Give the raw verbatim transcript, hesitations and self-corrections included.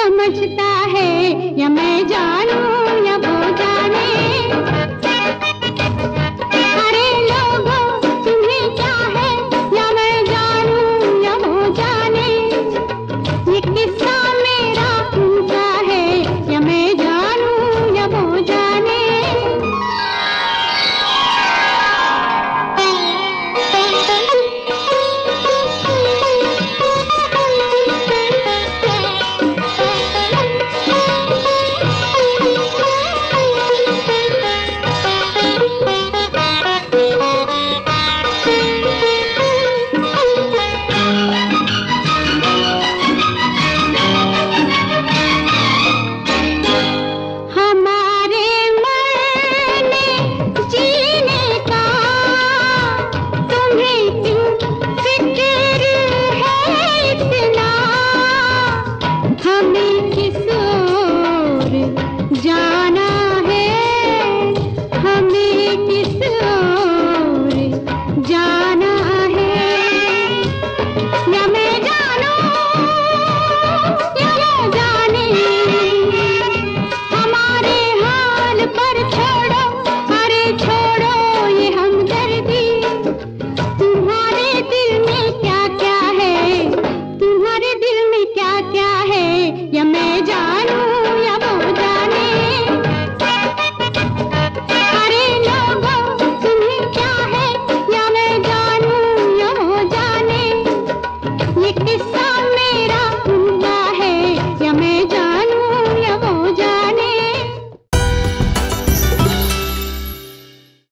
समझता है या मैं जानूं या वो जाने।